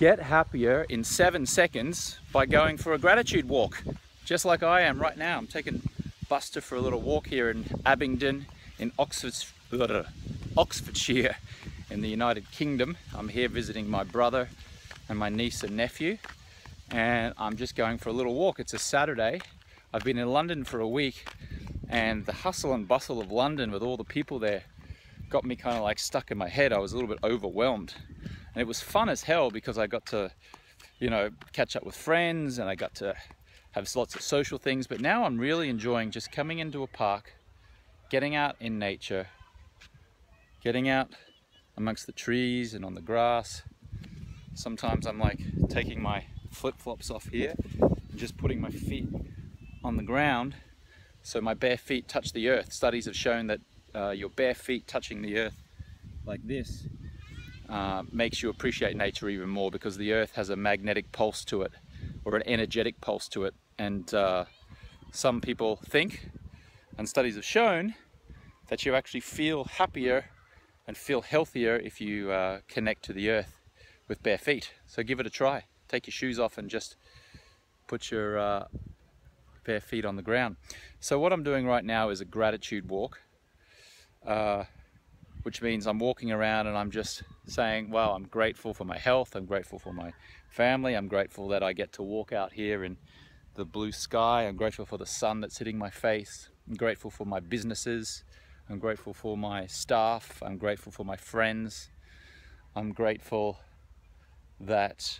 get happier in 7 seconds by going for a gratitude walk, just like I am right now. I'm taking Buster for a little walk here in Abingdon in Oxfordshire in the United Kingdom. I'm here visiting my brother and my niece and nephew, and I'm just going for a little walk. It's a Saturday. I've been in London for a week, and the hustle and bustle of London with all the people there got me kind of like stuck in my head. I was a little bit overwhelmed, and it was fun as hell because I got to, you know, catch up with friends, and I got to have lots of social things. But now I'm really enjoying just coming into a park, getting out in nature, getting out amongst the trees and on the grass. Sometimes I'm like taking my flip-flops off here and just putting my feet on the ground so my bare feet touch the earth. Studies have shown that your bare feet touching the earth like this makes you appreciate nature even more, because the earth has a magnetic pulse to it, or an energetic pulse to it. And some people think, and studies have shown, that you actually feel happier and feel healthier if you connect to the earth with bare feet. So give it a try. Take your shoes off and just put your bare feet on the ground. So what I'm doing right now is a gratitude walk, which means I'm walking around and I'm just saying, well, I'm grateful for my health, I'm grateful for my family, I'm grateful that I get to walk out here in the blue sky, I'm grateful for the sun that's hitting my face, I'm grateful for my businesses, I'm grateful for my staff, I'm grateful for my friends, I'm grateful that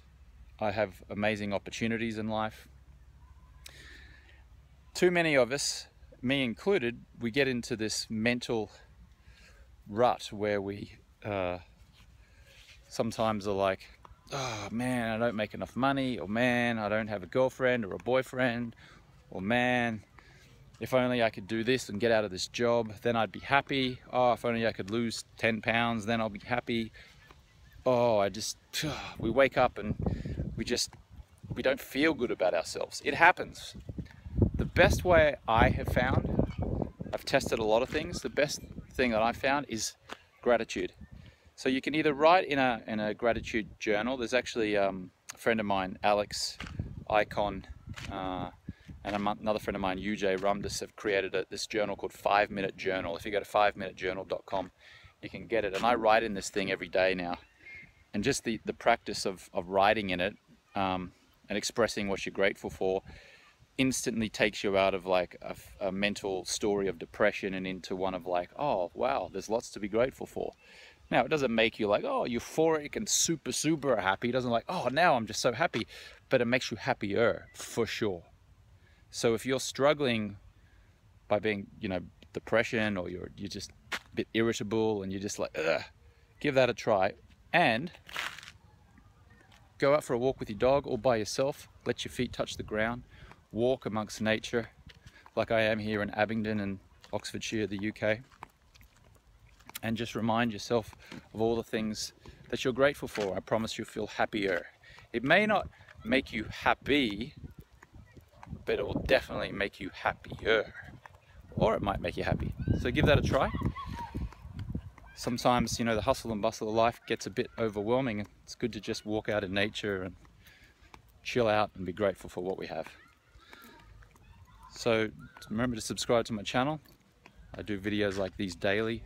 I have amazing opportunities in life. Too many of us, me included, we get into this mental rut where we sometimes are like, oh man, I don't make enough money, or man, I don't have a girlfriend or a boyfriend, or man, if only I could do this and get out of this job, then I'd be happy. Oh, if only I could lose 10 pounds, then I'll be happy. Oh, we wake up and we don't feel good about ourselves. It happens. The best way I have found, I've tested a lot of things, the best thing that I found is gratitude. So you can either write in a gratitude journal. There's actually a friend of mine, Alex Icon, and another friend of mine, UJ Ramdas, have created this journal called 5 Minute Journal. If you go to 5minutejournal.com, you can get it. And I write in this thing every day now. And just the practice of writing in it and expressing what you're grateful for instantly takes you out of like a mental story of depression and into one of like, oh wow, there's lots to be grateful for. Now, it doesn't make you like, oh, euphoric and super happy. It doesn't like, oh, now I'm just so happy, but it makes you happier for sure. So if you're struggling by being, you know, depression, or you're just a bit irritable and you're just like, ugh, give that a try, and go out for a walk with your dog or by yourself. Let your feet touch the ground. Walk amongst nature, like I am here in Abingdon in Oxfordshire, the UK, and just remind yourself of all the things that you're grateful for. I promise you'll feel happier. It may not make you happy, but it will definitely make you happier, or it might make you happy. So give that a try. Sometimes, you know, the hustle and bustle of life gets a bit overwhelming. It's good to just walk out in nature and chill out and be grateful for what we have. So remember to subscribe to my channel. I do videos like these daily.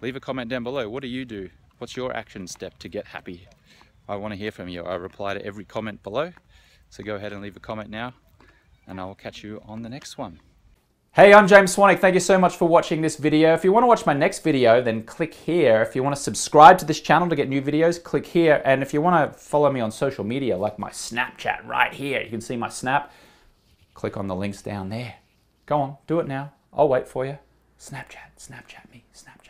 Leave a comment down below. What do you do? What's your action step to get happy? I want to hear from you. I reply to every comment below. So go ahead and leave a comment now, and I will catch you on the next one. Hey, I'm James Swanwick. Thank you so much for watching this video. If you want to watch my next video, then click here. If you want to subscribe to this channel to get new videos, click here. And if you want to follow me on social media, like my Snapchat right here, you can see my Snap. Click on the links down there. Go on, do it now. I'll wait for you. Snapchat me, Snapchat.